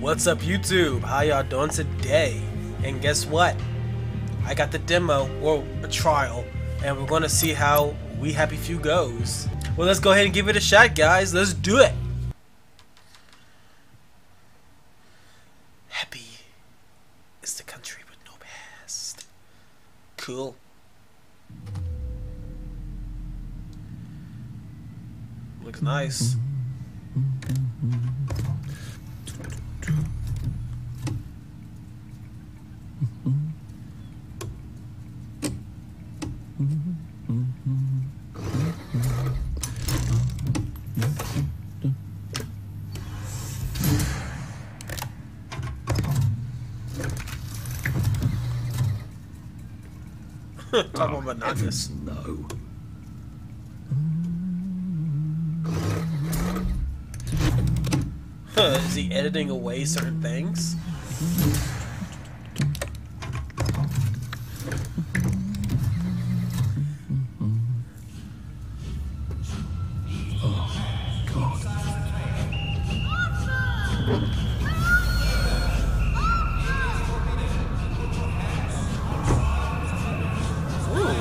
What's up YouTube? How y'all doing today? And guess what? I got the demo, or a trial, and we're gonna see how We Happy Few goes. Well, let's go ahead and give it a shot, guys. Let's do it! Happy is the country with no past. Cool. Looks nice. Oh, heavens, no. Is he editing away certain things?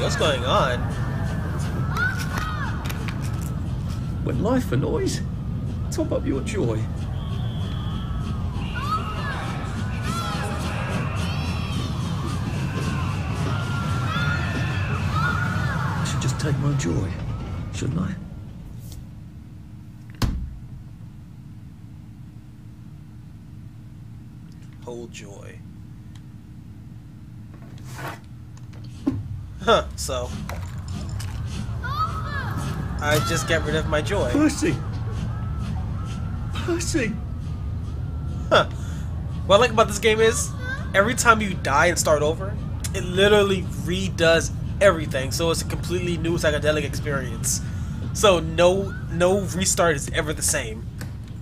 What's going on? When life annoys, top up your joy. I should just take my joy, shouldn't I? Whole joy. Huh, so I just get rid of my joy. Percy! Huh. What I like about this game is every time you die and start over, it literally redoes everything, so it's a completely new psychedelic experience. So no restart is ever the same.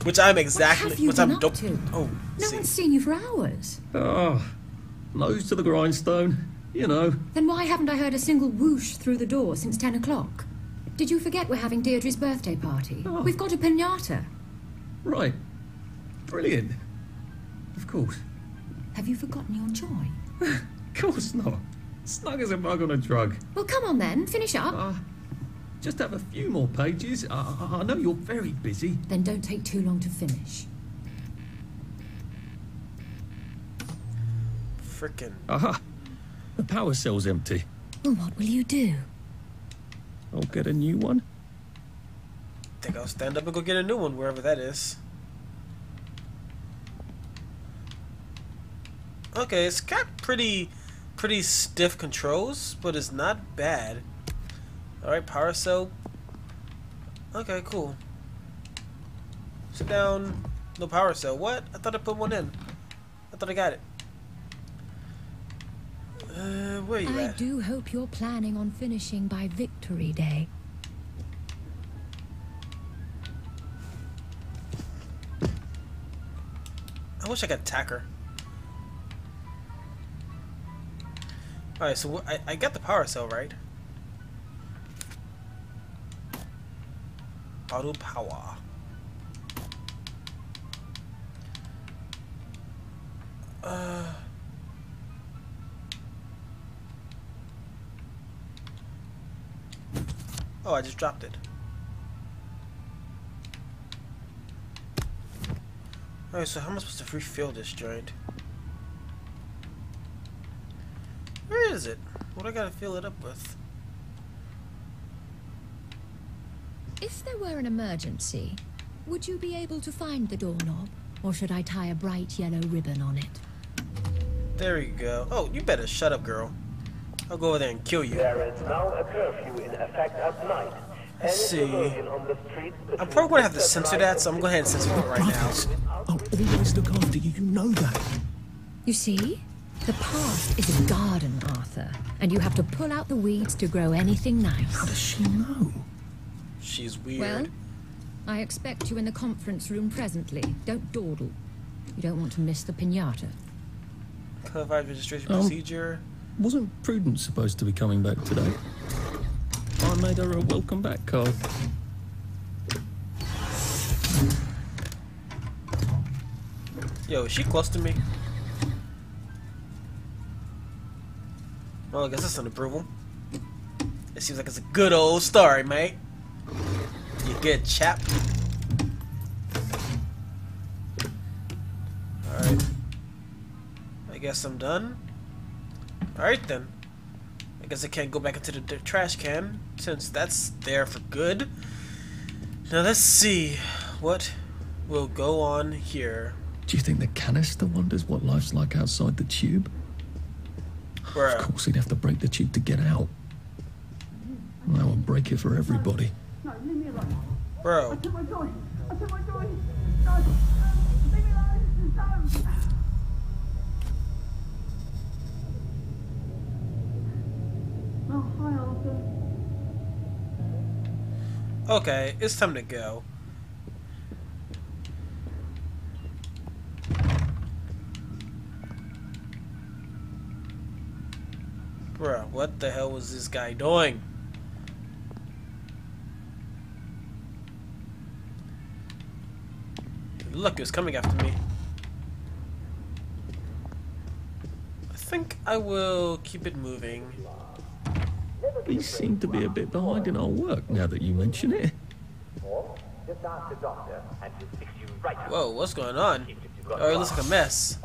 Which I'm exactly what have you which been I'm up to? Oh, no see. One's seen you for hours. Oh, nose to the grindstone. You know. Then why haven't I heard a single whoosh through the door since 10 o'clock? Did you forget we're having Deirdre's birthday party? Oh. We've got a piñata. Right. Brilliant. Of course. Have you forgotten your joy? Of course not. Snug as a bug on a drug. Well, come on then. Finish up. Just have a few more pages. I know you're very busy. Then don't take too long to finish. Frickin'. Aha. Uh-huh. The power cell's empty. Well, what will you do? I'll get a new one. I think I'll stand up and go get a new one, wherever that is. Okay, it's got pretty stiff controls, but it's not bad. Alright, power cell. Okay, cool. Sit down. No power cell. What? I thought I put one in. I thought I got it. Where you at? I do hope you're planning on finishing by Victory Day. I wish I could attack her. Alright, so I got the power cell, right? Auto power. Oh, I just dropped it. Alright, so how am I supposed to refill this joint? Where is it? What do I gotta fill it up with? If there were an emergency, would you be able to find the doorknob? Or should I tie a bright yellow ribbon on it? There you go. Oh, you better shut up, girl. I'll go over there and kill you. There is now a curfew in effect at night. Let's see. I'm probably going to have to censor that, so I'm going to go ahead and censor it right now. I'll always look after you, you know that. You see? The past is a garden, Arthur, and you have to pull out the weeds to grow anything nice. How does she know? She's weird. Well, I expect you in the conference room presently. Don't dawdle. You don't want to miss the piñata. Clarified registration procedure. Wasn't Prudence supposed to be coming back today? I made her a welcome back card. Yo, is she close to me? Well, I guess that's an approval. It seems like it's a good old story, mate. You good chap? Alright. I guess I'm done. Alright then. I guess I can't go back into the trash can, since that's there for good. Now let's see what will go on here. Do you think the canister wonders what life's like outside the tube? Bruh. Of course he'd have to break the tube to get out. I won't break it for everybody. No, leave me alone. Bro. I took my toy. I took my toy. No. Leave me alone. No. Oh, hi, Arthur. Okay, it's time to go. Bruh, what the hell was this guy doing? Look, it was coming after me. I think I will keep it moving. We seem to be a bit behind in our work now that you mention it. Whoa, what's going on? Oh, it looks like a mess.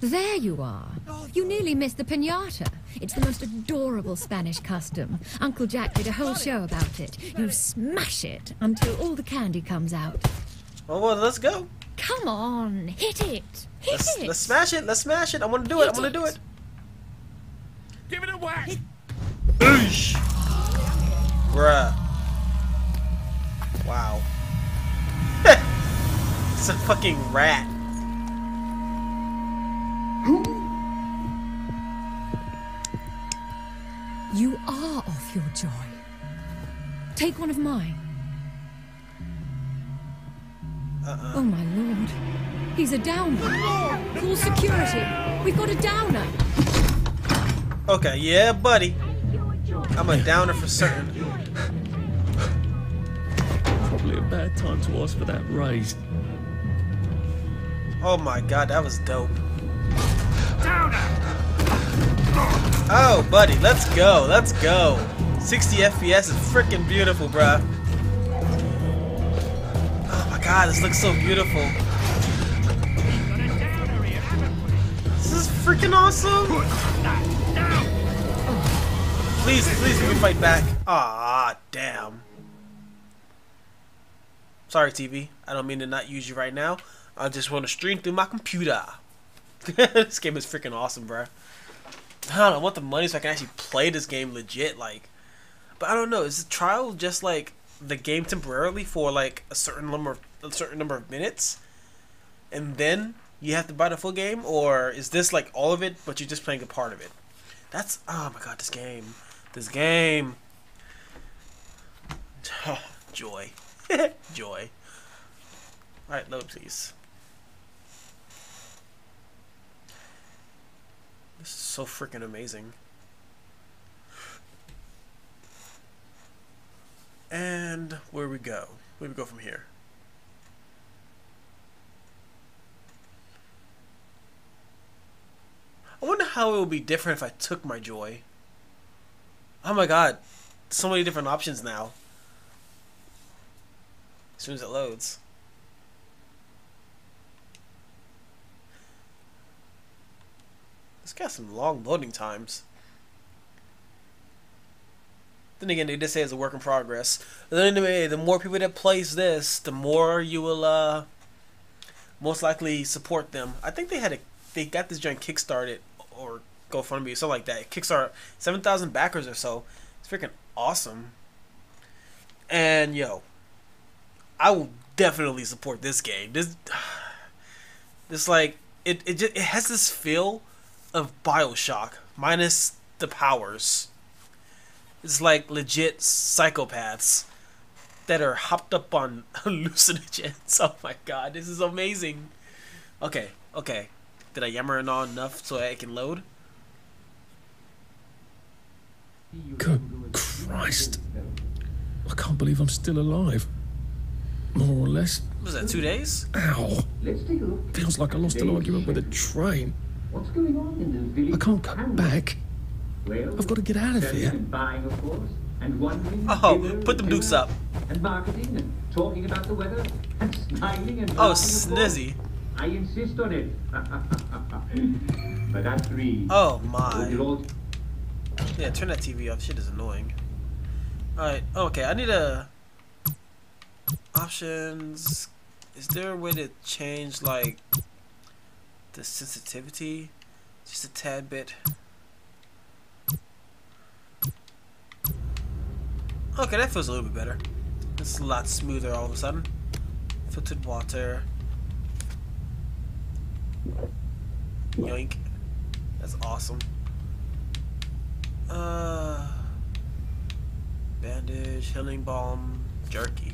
There you are. You nearly missed the piñata. It's the most adorable Spanish custom. Uncle Jack did a whole show about it. You smash it until all the candy comes out. Oh, well, let's go. Come on, hit it. Hit it. Let's smash it. Let's smash it. I want to do it. I want to do it. Give it a whack. Oosh. Bruh. Wow. It's a fucking rat. You are off your joy. Take one of mine. Oh my lord. He's a downer. Call security. We've got a downer. Okay, yeah, buddy. I'm a downer for certain. Probably a bad time to ask for that raise. Oh my god, that was dope. Oh, buddy, let's go. Let's go. 60 FPS is freaking beautiful, bruh. Oh my god, this looks so beautiful. This is freaking awesome. Please, please let me fight back. Aw, damn. Sorry, TV. I don't mean to not use you right now. I just want to stream through my computer. This game is freaking awesome, bruh. I want the money so I can actually play this game legit, like. But I don't know. Is the trial just like the game temporarily for like a certain number of minutes, and then you have to buy the full game, or is this like all of it, but you're just playing a part of it? That's oh my god, this game, oh, joy, joy. All right, load please. This is so freaking amazing. And where we go? Where we go from here? I wonder how it would be different if I took my joy. Oh my god. So many different options now. As soon as it loads. It's got some long loading times. Then again, they did say it's a work in progress. Anyway, the more people that plays this, the more you will most likely support them. I think they got this joint kickstarted or GoFundMe or something like that. Kickstart 7,000 backers or so. It's freaking awesome. And yo, I will definitely support this game. This like it has this feel of Bioshock minus the powers. It's like legit psychopaths that are hopped up on hallucinogens. Oh my god, this is amazing. Okay, okay. Did I yammer and on enough so I can load? Good Christ. I can't believe I'm still alive. more or less. Was that 2 days? Ow. Let's take a look. Feels like I lost an argument with a train. What's going on in the village? I can't come back. Well, I've got to get out of here. Buying, of course, and wondering, put them dukes up. And marketing and talking about the weather and smiling and snizzy. I insist on it. But that's three. Oh my. Yeah, turn that TV off. Shit is annoying. Alright, okay, I need a... Options... Is there a way to change, like, the sensitivity? Just a tad bit. Okay, that feels a little bit better. It's a lot smoother all of a sudden. Filtered water. Yoink. That's awesome. Bandage, healing balm, jerky.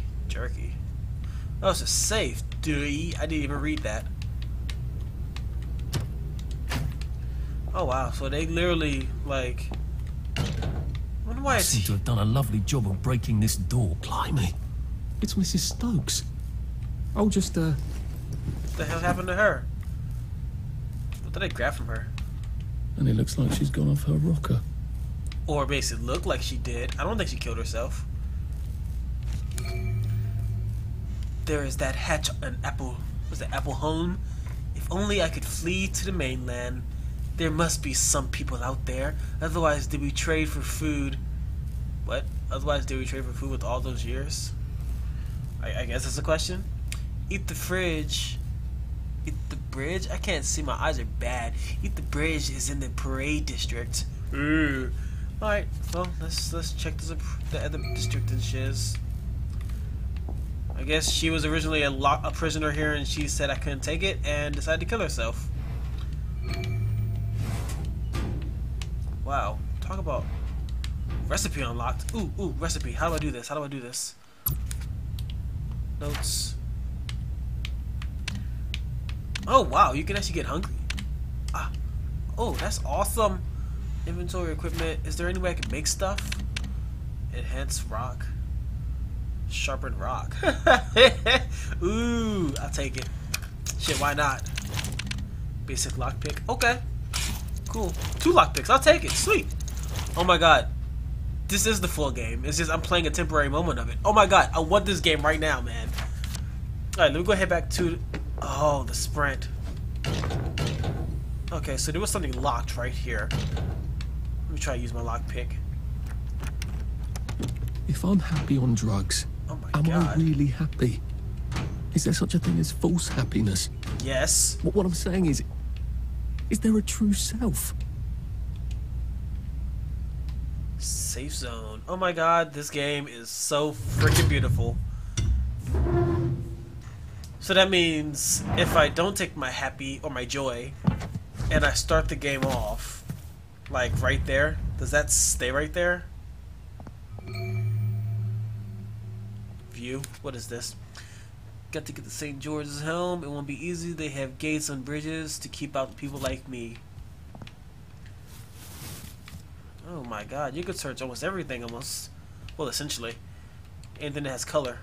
Oh, it's a safe, dude. I didn't even read that. Oh wow, so they literally like. I seem to have done a lovely job of breaking this door. Blimey, it's Mrs. Stokes. I'll just What the hell happened to her? What did I grab from her? And it looks like she's gone off her rocker. Or makes it look like she did. I don't think she killed herself. There is that hatch on Apple... Was it Apple Home? If only I could flee to the mainland. There must be some people out there. Otherwise, did we trade for food? What? Otherwise, did we trade for food with all those years? I guess that's a question. Eat the fridge. Eat the bridge? I can't see. My eyes are bad. Eat the bridge is in the parade district. Ooh. Alright, well, let's check this up, the other district and shiz. I guess she was originally a prisoner here and she said I couldn't take it and decided to kill herself. Wow, talk about recipe unlocked. Ooh, recipe. How do I do this? Notes. Oh, wow, you can actually get hungry. Ah. Oh, that's awesome. Inventory, equipment. Is there any way I can make stuff? Enhance rock. Sharpen rock. Ooh, I'll take it. Shit, why not? Basic lockpick. Okay. Cool. 2 lockpicks. I'll take it. Sweet. Oh my god. This is the full game. It's just I'm playing a temporary moment of it. Oh my god. I want this game right now, man. Alright, let me go head back to... Oh, the sprint. Okay, so there was something locked right here. Let me try to use my lockpick. If I'm happy on drugs, am I really happy? Is there such a thing as false happiness? Yes. What I'm saying is there a true self? Safe zone. Oh my god, this game is so freaking beautiful. So that means if I don't take my happy or my joy, and I start the game off, like right there? Does that stay right there? View? What is this? Got to get to St. George's helm. It won't be easy. They have gates on bridges to keep out people like me. Oh my god, you could search almost everything almost. Well, essentially. And then it has color.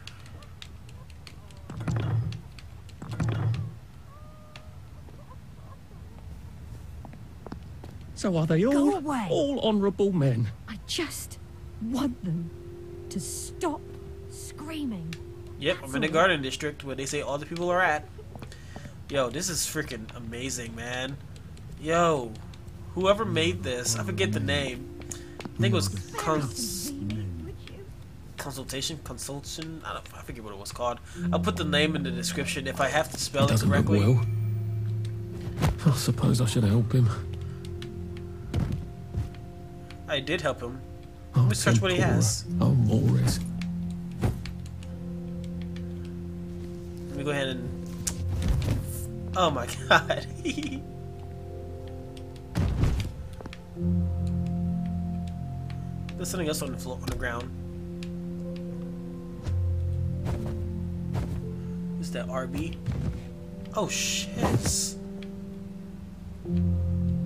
So are they all honorable men? I just want them to stop screaming. Yep, I'm in the garden district where they say all the people are at. Yo, this is freaking amazing, man. Yo, whoever made this, I forget the name. I think it was Consultation? I forget what it was called. I'll put the name in the description if I have to spell it correctly. Look well. I suppose I should help him. I did help him. Let me search what he has. Oh, Morris. Let me go ahead and... Oh my god. There's something else on the floor, on the ground. Is that RB? Oh shit.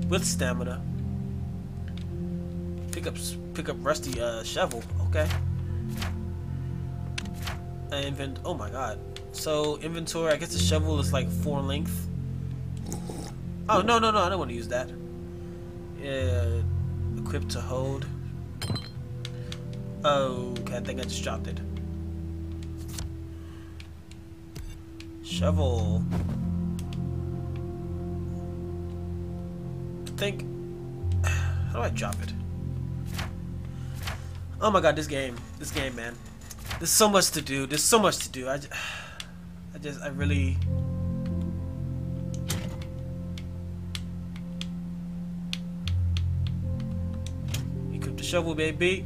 With stamina. Pick up rusty shovel. Okay. Invent. Oh my god. So inventory. I guess the shovel is like 4 length. Oh no no no! I don't want to use that. Yeah, equipped to hold. Oh, okay, I think I just dropped it. Shovel. I think. How do I drop it? Oh my god, this game, man. There's so much to do. There's so much to do. I really. Equip the shovel, baby.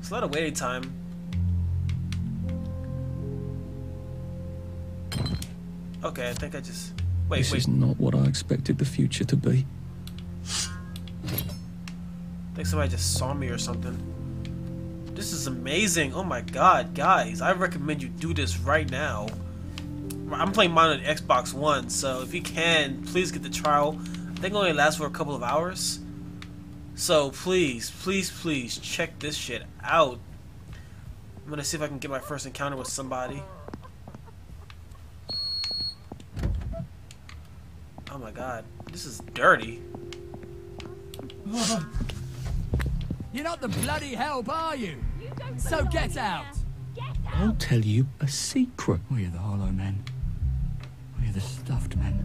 It's a lot of waiting time. Okay, I think I just. Wait, this is not what I expected the future to be. I think somebody just saw me or something. This is amazing. Oh my god, guys. I recommend you do this right now. I'm playing mine on Xbox One, so if you can, please get the trial. I think it only lasts for a couple of hours. So please, please, please check this shit out. I'm gonna see if I can get my first encounter with somebody. Oh my god, this is dirty. You're not the bloody help, are you? So get out. I'll tell you a secret. We're the hollow men. We're the stuffed men.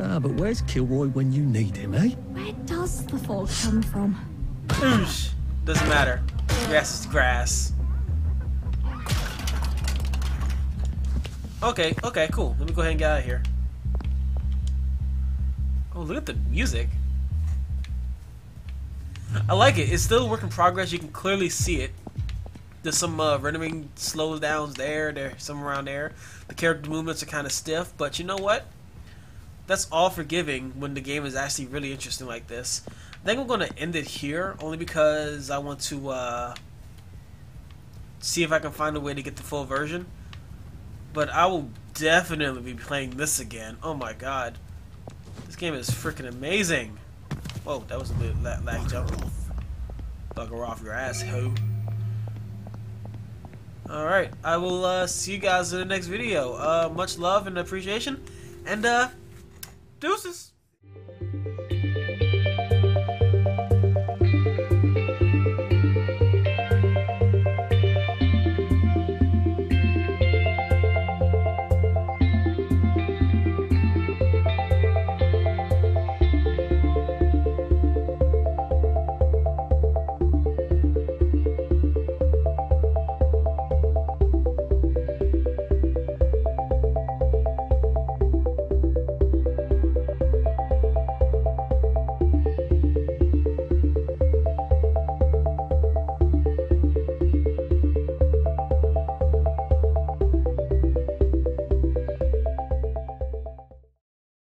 Ah, but where's Kilroy when you need him, eh? Where does the fog come from? Oosh. Doesn't matter. Grass is grass. Okay, okay, cool. Let me go ahead and get out of here. Oh, look at the music. I like it. It's still a work in progress. You can clearly see it. There's some rendering slows downs there. There's some around there. The character movements are kind of stiff, but you know what? That's all forgiving when the game is actually really interesting like this. I think I'm going to end it here, only because I want to see if I can find a way to get the full version. But I will definitely be playing this again. Oh my god. This game is freaking amazing. Whoa, that was a little lag jump. Bugger off your ass, ho. Alright, I will see you guys in the next video. Much love and appreciation. And, deuces!